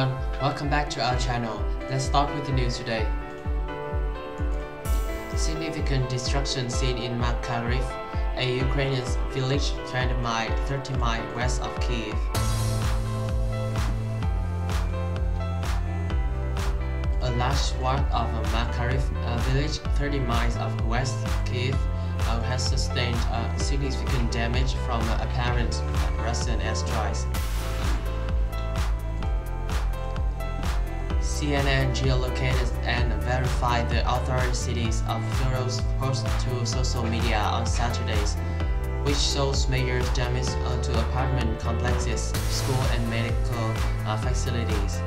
everyone, welcome back to our channel. Let's start with the news today. Significant destruction seen in Makariv, a Ukrainian village 30 miles west of Kyiv. A large swath of Makariv, a village 30 miles west of Kyiv, has sustained significant damage from apparent Russian airstrikes. CNN geolocated and verified the authorities of Europe's post to social media on Saturdays, which shows major damage to apartment complexes, school and medical facilities.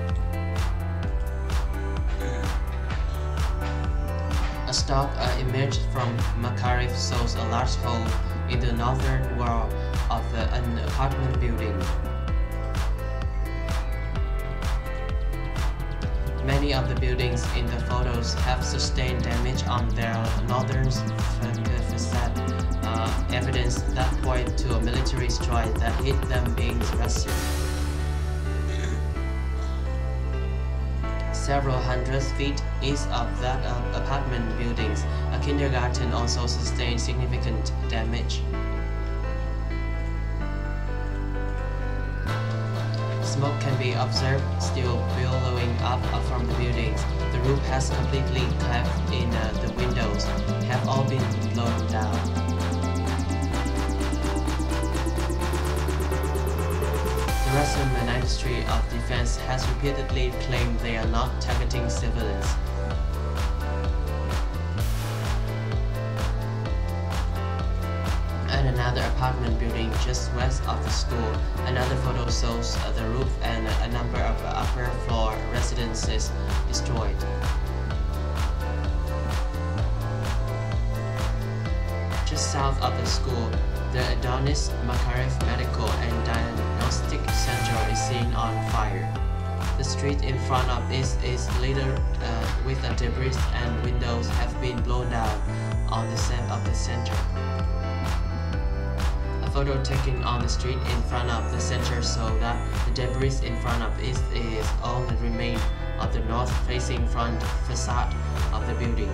A stalk emerged from Makariv shows a large hole in the northern wall of an apartment building. Many of the buildings in the photos have sustained damage on their northern facade, evidence that points to a military strike that hit them being Russian. Several hundred feet east of that apartment buildings, a kindergarten also sustained significant damage. Smoke can be observed still billowing up from the buildings. The roof has completely caved in. The windows have all been blown down. The Russian Ministry of Defense has repeatedly claimed they are not targeting civilians. Another apartment building just west of the school. Another photo shows the roof and a number of upper floor residences destroyed. Just south of the school, the Adonis Makariv Medical and Diagnostic Center is seen on fire. The street in front of this is littered with debris, and windows have been blown down on the side of the center. Photo taken on the street in front of the center so that the debris in front of it is all that remain of the north-facing front facade of the building.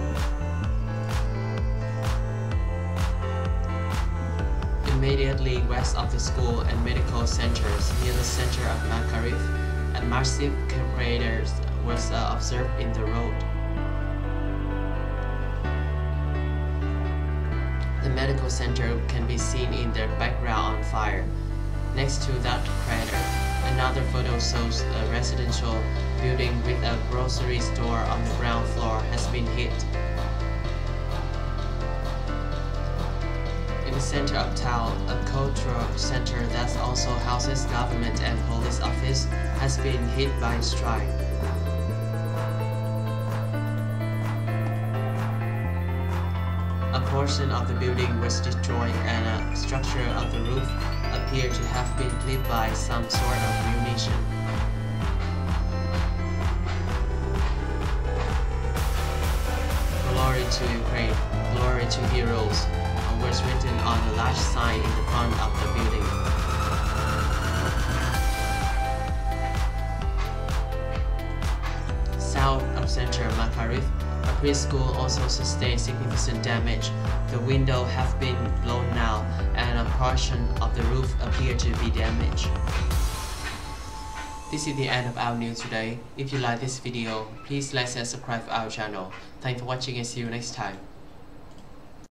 Immediately west of the school and medical centers, near the center of Makariv, a massive crater was observed in the road. The medical center can be seen in their background on fire. Next to that crater, another photo shows a residential building with a grocery store on the ground floor has been hit. In the center of town, a cultural center that also houses government and police office has been hit by a strike. A portion of the building was destroyed and a structure of the roof appeared to have been hit by some sort of munition. Glory to Ukraine, glory to heroes, was written on a large sign in the front of the building. South of center Makariv, a preschool also sustained significant damage. The window have been blown out and a portion of the roof appeared to be damaged. This is the end of our news today. If you like this video, please like and subscribe our channel. Thanks for watching and see you next time.